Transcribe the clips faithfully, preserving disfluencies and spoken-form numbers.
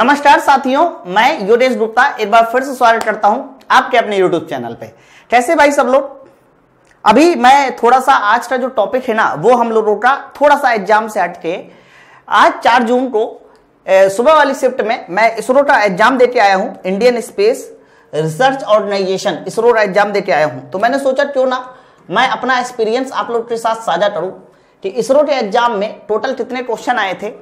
नमस्कार साथियों, मैं योगेश गुप्ता एक बार फिर से स्वागत करता हूं आपके अपने YouTube चैनल पे। कैसे भाई सब लोग? अभी मैं थोड़ा सा आज का जो टॉपिक है ना वो हम लोगों का थोड़ा सा एग्जाम से हटके आज चार जून को सुबह वाली शिफ्ट में मैं इसरो का एग्जाम देके आया हूं। Indian space research organisation ISRO का एग्जाम देके आया हूँ, तो मैंने सोचा क्यों ना मैं अपना एक्सपीरियंस आप लोग के साथ साझा करूँ कि इसरो के एग्जाम में टोटल कितने क्वेश्चन आए थे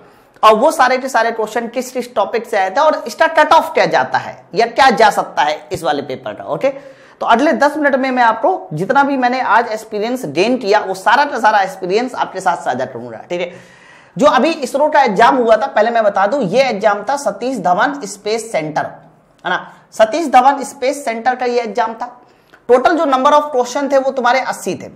और वो सारे के सारे क्वेश्चन किस किस टॉपिक से आया था और इसका कट ऑफ क्या जाता है या क्या जा सकता है इस वाले पेपर का। ओके, तो अगले दस मिनट में मैं आपको जितना भी मैंने आज एक्सपीरियंस गेन किया वो सारा का सारा एक्सपीरियंस आपके साथ साझा करूंगा। ठीक है, जो अभी इसरो का एग्जाम हुआ था, पहले मैं बता दूं ये एग्जाम था सतीश धवन स्पेस सेंटर, है ना, सतीश धवन स्पेस सेंटर का ये एग्जाम था। टोटल जो नंबर ऑफ क्वेश्चन थे वो तुम्हारे अस्सी थे।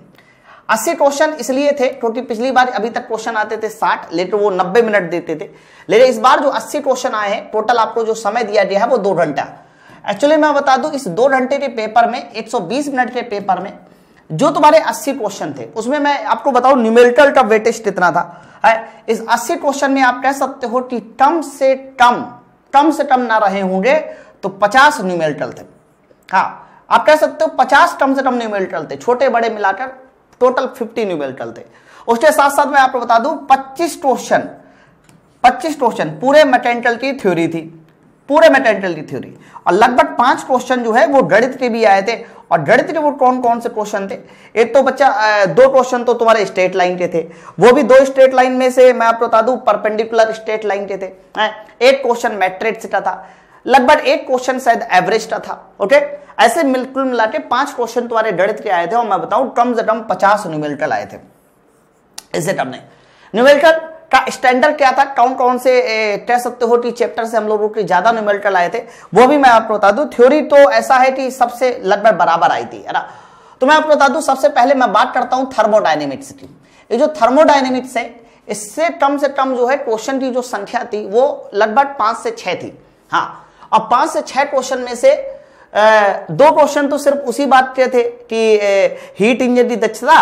अस्सी क्वेश्चन इसलिए थे क्योंकि पिछली बार अभी तक क्वेश्चन आते थे साठ, लेकिन वो नब्बे मिनट देते थे, लेकिन इस बार जो अस्सी क्वेश्चन आए हैं, टोटल आपको जो समय दिया गया है वो दो घंटा। एक्चुअली मैं बता दूं इस दो घंटे के पेपर में एक सौ बीस मिनट के पेपर में जो तुम्हारे अस्सी क्वेश्चन थे उसमें मैं आपको बताऊं न्यूमेरिकल का वेटेज कितना था। इस अस्सी क्वेश्चन में आप कह सकते हो कि कम से कम कम से कम ना रहे होंगे तो पचास न्यूमेरिकल थे। हाँ, आप कह सकते हो पचास कम से कम न्यूमेरिकल थे, छोटे बड़े मिलाकर टोटल पचास न्यूमेरिकल थे। उसके साथ साथ मैं आपको बता दूं पच्चीस क्वेश्चन पच्चीस क्वेश्चन पूरे मैकेनिकल की थ्योरी थी, पूरे मैकेनिकल की थ्योरी, और लगभग पांच क्वेश्चन जो है वो गणित के भी आए थे। और गणित के वो कौन कौन से क्वेश्चन थे? एक तो बच्चा दो क्वेश्चन तो तुम्हारे स्ट्रेट लाइन के थे, वो भी दो स्ट्रेट लाइन में से मैं आपको बता दूं परपेंडिकुलर स्ट्रेट लाइन के थे। एक क्वेश्चन मैट्रिक्स का था, लगभग एक क्वेश्चन शायद एवरेज का था। ओके, ऐसे मिलकुल मिला के पांच क्वेश्चन तुम्हारे गणित के आए थे और मैं बताऊं कम से कम पचास न्यूमेरिकल आए थे, इससे कम नहीं। न्यूमेरिकल का स्टैंडर्ड क्या था, कौन कौन से कह सकते हो कि चैप्टर से हम लोगों के ज्यादा न्यूमेरिकल आए थे, वो भी मैं आपको बता दूं। थ्योरी तो ऐसा है कि सबसे लगभग बराबर आई थी, है ना। तो मैं आपको बता दूं, सबसे पहले मैं बात करता हूँ थर्मोडाइनेमिक्स की। ये जो थर्मोडाइनेमिक्स है इससे कम से कम जो है क्वेश्चन की जो संख्या थी वो लगभग पांच से छह थी। हाँ, और पांच से छह क्वेश्चन में से दो क्वेश्चन तो सिर्फ उसी बात के थे कि हीट इंजन की दक्षता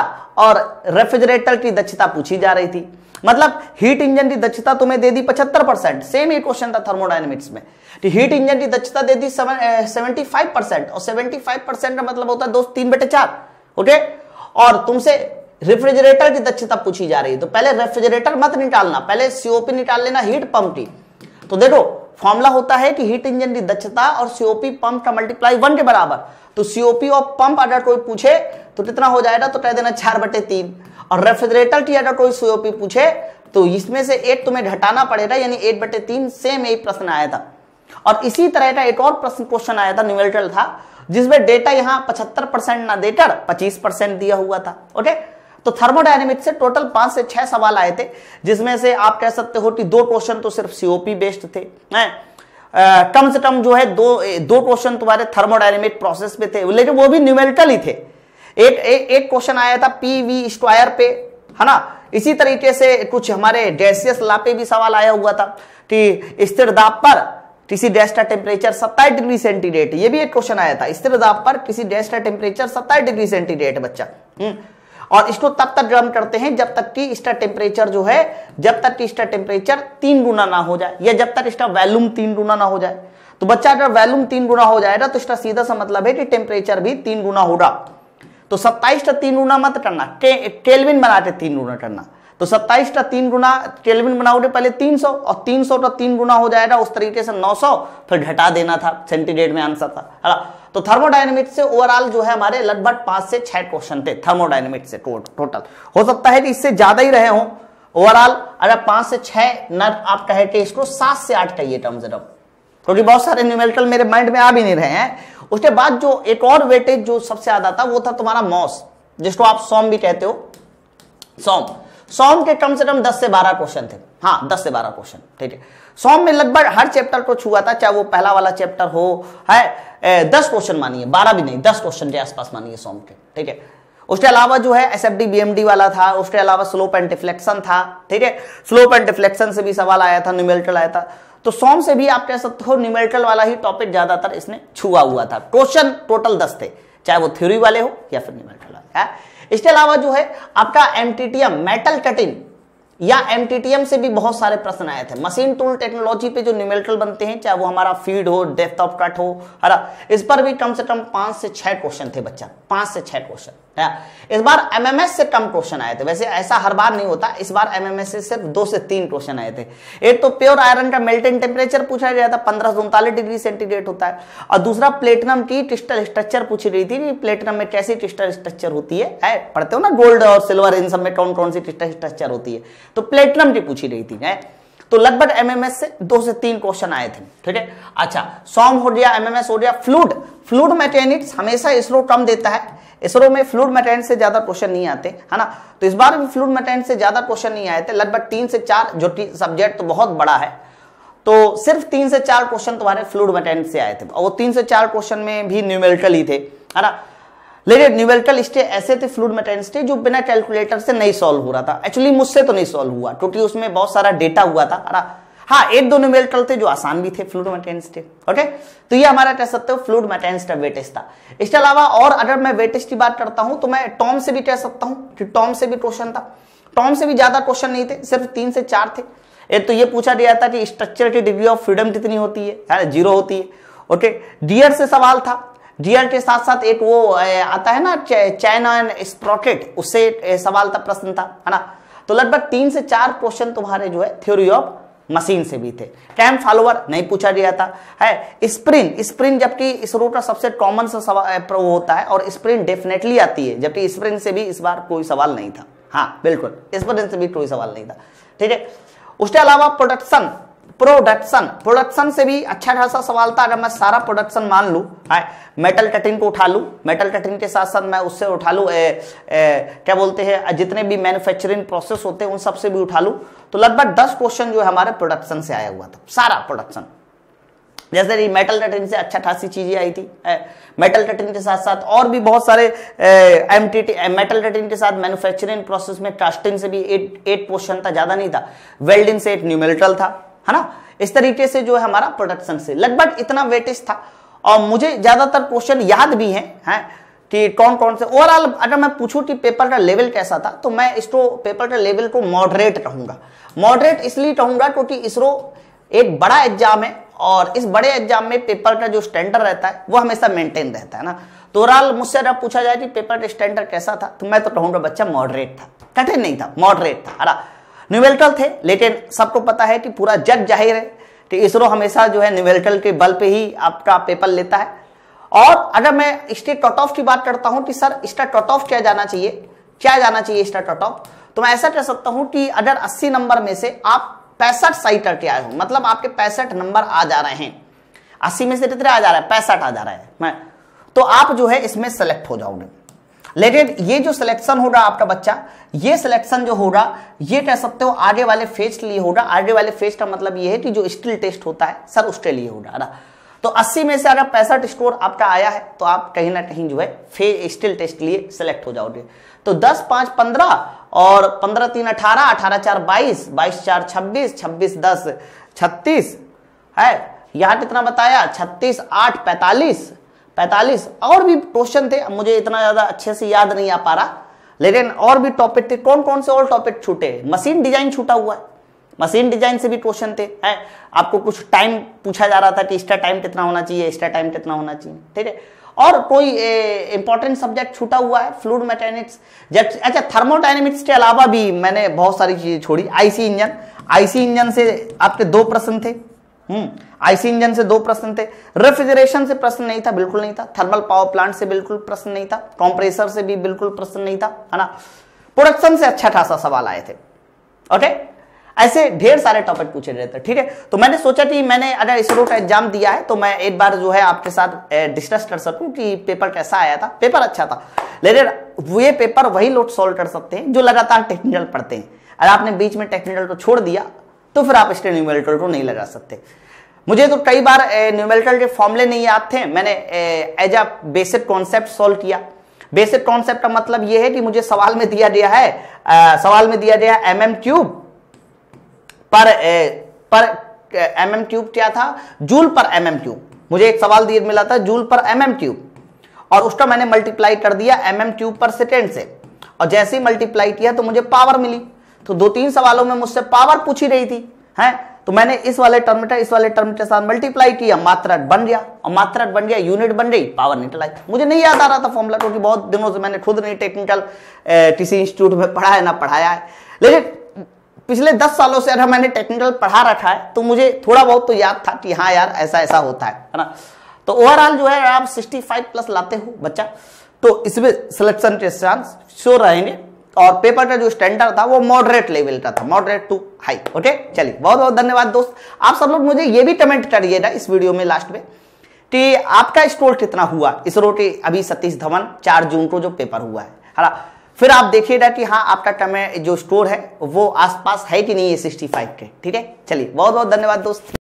और रेफ्रिजरेटर की दक्षता पूछी जा रही थी। मतलब हीट इंजन की दक्षता तुम्हें दे दी पचहत्तर परसेंट, सेम ही क्वेश्चन था थर्मोडायनेमिक्स में कि हीट इंजन की दक्षता दे दी सेवेंटी फाइव परसेंट, और सेवेंटी फाइव परसेंट का मतलब होता है दो तीन बटे चार। ओके, और तुमसे रेफ्रिजरेटर की दक्षता पूछी जा रही है, तो पहले रेफ्रिजरेटर मत निकालना, पहले सीओपी निकाल लेना हीट पंप की। तो देखो फॉर्मूला होता है कि हीट इंजन की दक्षता और सीओपी पंप का मल्टीप्लाई वन के बराबर, तो सीओपी और पंप अगर कोई पूछे तो कितना हो जाएगा तो कह देना चार बटे तीन, और रेफ्रिजरेटर की अगर कोई सीओपी पूछे तो इसमें से एक तुम्हें घटाना पड़ेगा यानी एक बटे तीन। सेम यही प्रश्न आया था। और इसी तरह का एक और प्रश्न क्वेश्चन आया था, न्यूमेरिकल था, जिसमें डेटा यहाँ पचहत्तर परसेंट ना देकर पच्चीस परसेंट दिया हुआ था। ओके, तो थर्मोडायनेमिक्स से टोटल पांच से छह सवाल आए थे, जिसमें से आप कह सकते हो कि दो क्वेश्चन तो सिर्फ सीओपी बेस्ड थे, आ, कम से कम जो है दो दो क्वेश्चन तुम्हारे थर्मोडायनेमिक प्रोसेस पे थे, लेकिन वो भी न्यूमेरिकल ही थे। एक एक, एक क्वेश्चन आया था पी वी स्क्वायर पे, है ना। इसी तरीके से कुछ हमारे गैसियस ला पे भी सवाल आया हुआ था कि स्थिर दाब पर किसी गैस का टेम्परेचर सत्ताईस डिग्री सेंटीग्रेड, ये भी एक क्वेश्चन आया था, स्थिर दाब पर किसी गैस का टेम्परेचर सत्ताईस डिग्री सेंटीग्रेड बच्चा, और इसको तब तक गर्म करते हैं जब तक कि इसका टेम्परेचर जो है जब तक कि इसका टेम्परेचर तीन गुना ना हो जाए या जब तक इसका वॉल्यूम तीन गुना ना हो जाए। तो बच्चा अगर वॉल्यूम तीन गुना हो जाएगा तो इसका सीधा सा मतलब है कि टेम्परेचर भी तीन गुना होगा। तो सत्ताईस का तीन गुना मत करना, केल्विन बना के तीन गुना करना। तो सत्ताईस का तीन गुना केल्विन बनाओगे पहले तीन सौ, और तीन सौ का तीन गुना हो जाएगा उस तरीके से नौ सौ, फिर घटा देना था, सेंटीग्रेड में आंसर था। तो थर्मोडायनेमिक्स से ओवरऑल जो है हमारे लगभग पांच से छह क्वेश्चन थे थर्मोडायनेमिक्स से टोटल। हो सकता है कि इससे ज्यादा ही रहे हो ओवरऑल, अगर पांच से छह न आप कहे थे इसको सात से आठ कहिए कम से कम, क्योंकि बहुत सारे न्यूमेरिकल मेरे माइंड में आ भी नहीं रहे हैं। उसके बाद जो एक और वेटेज जो सबसे ज्यादा था वो था तुम्हारा मॉस, जिसको आप सॉम भी कहते हो। सॉम सॉम के कम से कम दस से बारह क्वेश्चन थे। हाँ, दस से बारह क्वेश्चन, ठीक है। सॉम में लगभग हर चैप्टर को छुआ था, चाहे वो पहला वाला चैप्टर हो, है दस क्वेश्चन मानिए, बारह भी नहीं, दस क्वेश्चन के आसपास मानिए सॉम के, ठीक है। उसके अलावा जो है एसएफडी बीएमडी वाला था, उसके अलावा स्लोप एंड डिफ्लेक्शन था, ठीक है। स्लोप एंड डिफ्लेक्शन से भी सवाल आया था, न्यूमेरिकल आया था। तो सॉम से भी आप कह सकते हो न्यूमेरिकल वाला ही टॉपिक ज्यादातर इसने छुआ हुआ था। क्वेश्चन टोटल दस थे, चाहे वो थ्योरी वाले हो या फिर न्यूमेरिकल वाले। इसके अलावा जो है आपका एमटीटीएम मेटल कटिंग, या एमटीटीएम से भी बहुत सारे प्रश्न आए थे। मशीन टूल टेक्नोलॉजी पे जो न्यूमेरिकल बनते हैं, चाहे वो हमारा फीड हो, डेप्थ ऑफ कट हो, है ना, इस पर भी कम से कम पांच से छह क्वेश्चन थे बच्चा, पांच से छह क्वेश्चन है। इस बार एमएमएस से कम क्वेश्चन आए थे, वैसे ऐसा हर बार नहीं होता। इस बार एमएमएस से सिर्फ दो से तीन क्वेश्चन आए थे। एक तो प्योर आयरन का मेल्टिंग टेम्परेचर पूछा गया था, पंद्रह सौ उनतालीस डिग्री सेंटीग्रेड होता है, और दूसरा प्लेटिनम की क्रिस्टल स्ट्रक्चर पूछी गई थी, प्लेटिनम में कैसी क्रिस्टल स्ट्रक्चर होती है, है पढ़ते हो ना, गोल्ड और सिल्वर इन सब में कौन कौन सी क्रिस्टल स्ट्रक्चर होती है, तो प्लेटिनम की पूछी गई थी। तो लगभग एमएमएस से दो से तीन क्वेश्चन आए थे, ठीक है। अच्छा, सॉम हो गया, एमएमएस हो गया। फ्लूड फ्लूड मैकेनिक्स हमेशा इसरो कम देता है, इसरो में फ्लूड मैकेनिक्स से ज्यादा क्वेश्चन नहीं आते, है ना, तो इस बार भी फ्लूड मैकेनिक्स से ज्यादा क्वेश्चन नहीं आए थे, लगभग तीन से चार, जो सब्जेक्ट तो बहुत बड़ा है, तो सिर्फ तीन से चार क्वेश्चन तुम्हारे फ्लूड मैकेनिक्स से आए थे, और वो तीन से चार क्वेश्चन में भी न्यूमेरिकल ही थे, है ना। लेकिन न्यूमेरिकल स्टे ऐसे थे फ्लूड मैकेनिक्स थे जो बिना कैलकुलेटर से नहीं सॉल्व हो रहा था, एक्चुअली मुझसे तो नहीं सॉल्व हुआ क्योंकि उसमें बहुत सारा डेटा हुआ था, है ना। हाँ, एक दो न्यूमेरिकल थे जो आसान भी थे, फ्लूड मैकेनिक्स थे, ओके। तो ये हमारा कह सकते हो फ्लूड मैकेनिक्स का वेटेज था। इसके अलावा और अगर मैं वेटेज की बात करता हूँ तो मैं टॉम से भी कह सकता हूँ कि टॉम से भी क्वेश्चन था, टॉम से भी ज्यादा क्वेश्चन नहीं थे, सिर्फ तीन से चार थे। एक तो ये पूछा गया था कि स्ट्रक्चर की डिग्री ऑफ फ्रीडम कितनी होती है, जीरो होती है, ओके। डियर से सवाल था, डियर के साथ साथ एक वो आता है ना चैन एंड स्प्रॉकेट, उससे सवाल था, प्रश्न था, है ना। तो लगभग तीन से चार क्वेश्चन तुम्हारे जो है थ्योरी ऑफ मशीन से भी थे। टाइम फॉलोअर नहीं पूछा गया था, है। स्प्रिन स्प्रिन जबकि इसरो का सबसे कॉमन सा सवाल होता है, और स्प्रिन डेफिनेटली आती है, जबकि स्प्रिन से भी इस बार कोई सवाल नहीं था। हाँ बिल्कुल, स्प्रिन से भी कोई सवाल नहीं था, ठीक है। उसके अलावा प्रोडक्शन प्रोडक्शन प्रोडक्शन से भी अच्छा खासा सवाल था। अगर मैं सारा प्रोडक्शन मान लूँ, मेटल कटिंग को उठा लूँ, मेटल कटिंग के साथ साथ मैं उससे उठा लूँ, क्या बोलते हैं, जितने भी मैन्युफैक्चरिंग प्रोसेस होते हैं उन सब से भी उठा लूँ, तो लगभग दस क्वेश्चन जो है हमारे प्रोडक्शन से आया हुआ था, सारा प्रोडक्शन। जैसे मेटल कटिंग से अच्छा खासी चीजें आई थी, मेटल कटिंग के साथ साथ और भी बहुत सारे एमटीटी, मेटल कटिंग के साथ मैन्युफैक्चरिंग प्रोसेस में कास्टिंग से भी एट एट क्वेश्चन था, ज्यादा नहीं था। वेल्डिंग से एक न्यूमेरिकल था, है ना। इस तरीके से जो है हमारा प्रोडक्शन से लगभग इतना वेटेज था, और मुझे ज्यादातर क्वेश्चन याद भी हैं, है कि कौन कौन से। ओवरऑल अगर मैं पूछूं कि पेपर का लेवल कैसा था, तो मैं इसको पेपर का लेवल को मॉडरेट कहूंगा। मॉडरेट इसलिए कहूंगा क्योंकि इसरो एक बड़ा एग्जाम है, और इस बड़े एग्जाम में पेपर का जो स्टैंडर्ड रहता है वो हमेशा मेंटेन रहता है, ना। तो ओवरऑल मुझसे अगर पूछा जाए कि पेपर का स्टैंडर्ड कैसा था, तो मैं तो कहूंगा बच्चा मॉडरेट था, कठिन नहीं था, मॉडरेट था, है ना। न्यूमेरिकल थे, लेकिन सबको पता है कि पूरा जग जाहिर है कि इसरो हमेशा जो है न्यूमेरिकल के बल पे ही आपका पेपर लेता है। और अगर मैं इसके कट ऑफ की बात करता हूं कि सर इसका कट ऑफ क्या जाना चाहिए, क्या जाना चाहिए इसका कट ऑफ, तो मैं ऐसा कह सकता हूं कि अगर अस्सी नंबर में से आप पैंसठ सही करके आए हो, मतलब आपके पैंसठ नंबर आ जा रहे हैं, अस्सी में से कितने आ जा रहा है, पैंसठ आ जा रहा है, मैं तो आप जो है इसमें सेलेक्ट हो जाओगे। लेकिन ये जो सिलेक्शन होगा आपका बच्चा, ये सिलेक्शन जो होगा ये कह सकते हो आगे वाले फेज के लिए होगा। आगे वाले फेज का मतलब ये है कि जो स्किल टेस्ट होता है सर उसके लिए होगा, ना। तो अस्सी में से अगर पैंसठ स्कोर आपका आया है तो आप कहीं ना कहीं जो है फेज स्किल टेस्ट के लिए सिलेक्ट हो जाओगे। तो दस पाँच पंद्रह और पंद्रह तीन अठारह, अठारह चार बाईस, बाईस चार छब्बीस, छब्बीस दस छत्तीस, है यहाँ कितना बताया, छत्तीस आठ पैंतालीस, पैंतालीस और भी क्वेश्चन थे, मुझे इतना ज्यादा अच्छे से याद नहीं आ पा रहा, लेकिन और भी टॉपिक थे। कौन कौन से और टॉपिक छूटे, मशीन डिजाइन छूटा हुआ है, मशीन डिजाइन से भी क्वेश्चन थे, है। आपको कुछ टाइम पूछा जा रहा था कि इसका टाइम कितना होना चाहिए, इसका टाइम कितना होना चाहिए, ठीक है। और कोई इंपॉर्टेंट सब्जेक्ट छूटा हुआ है, फ्लूड मैकेनिक्स। अच्छा, थर्मोडायनेमिक्स के अलावा भी मैंने बहुत सारी चीजें छोड़ी। आईसी इंजन, आईसी इंजन से आपके दो प्रश्न थे, आईसी इंजन से दो प्रश्न थे। रेफ्रिजरेशन से प्रश्न नहीं था, बिल्कुल नहीं था। थर्मल पावर प्लांट से बिल्कुल प्रश्न नहीं था। कंप्रेसर से भी बिल्कुल प्रश्न नहीं था, है ना। प्रोडक्शन से अच्छा खासा सवाल आए थे, ओके। ऐसे ढेर सारे टॉपिक पूछे गए थे, ठीक है। तो मैंने सोचा कि मैंने अगर इसरो का एग्जाम दिया है तो मैं एक बार जो है आपके साथ डिस्कस कर सकूं कि पेपर कैसा आया था। पेपर अच्छा था, लेकिन ये पेपर वही लोग सॉल्व कर सकते हैं जो लगातार टेक्निकल पढ़ते हैं। अगर आपने बीच में टेक्निकल को छोड़ दिया तो फिर आप इसके न्यूमेरिकल को नहीं लगा सकते। मुझे तो कई बार न्यूमेरिकल के फॉर्मूले नहीं याद थे, मैंने as a basic concept solve किया। बेसिक कॉन्सेप्ट का मतलब यह है कि मुझे सवाल में दिया गया है, आ, सवाल में दिया गया एम एम क्यूब पर ए, पर एम एम क्यूब क्या था, जूल पर एम एम क्यूब। मुझे एक सवाल दिया मिला था जूल पर एम एम क्यूब, और उसका मैंने मल्टीप्लाई कर दिया एम एम क्यूब पर सेकेंड से, और जैसे ही मल्टीप्लाई किया तो मुझे पावर मिली। तो दो तीन सवालों में मुझसे पावर पूछी रही थी है, तो मैंने इस वाले टर्म इस वाले टर्म के साथ मल्टीप्लाई किया, मात्रक बन गया, और मात्रक बन गया यूनिट बन गई पावर न्यूट्रलाइज। मुझे नहीं याद आ रहा था फॉर्मूला, क्योंकि बहुत दिनों से मैंने खुद नहीं टेक्निकल किसी इंस्टीट्यूट में पढ़ा है ना पढ़ाया है, लेकिन पिछले दस सालों से अगर मैंने टेक्निकल पढ़ा रखा है तो मुझे थोड़ा बहुत तो याद था कि हाँ यार ऐसा ऐसा होता है ना। तो ओवरऑल जो है आप सिक्सटी फाइव प्लस लाते हो बच्चा, तो इसमें सिलेक्शन के चांस श्योर रहेंगे, और पेपर का जो स्टैंडर्ड था वो मॉडरेट लेवल का था, मॉडरेट टू हाई। ओके चलिए, बहुत बहुत धन्यवाद दोस्त। आप सब लोग मुझे ये भी कमेंट करिएगा इस वीडियो में लास्ट में कि आपका स्कोर कितना हुआ इसरो के अभी सतीश धवन चार जून को जो पेपर हुआ है, है फिर आप देखिएगा कि हाँ आपका जो स्कोर है वो आसपास है कि नहीं है सिक्सटी फाइव के। ठीक है, चलिए बहुत बहुत धन्यवाद दोस्त।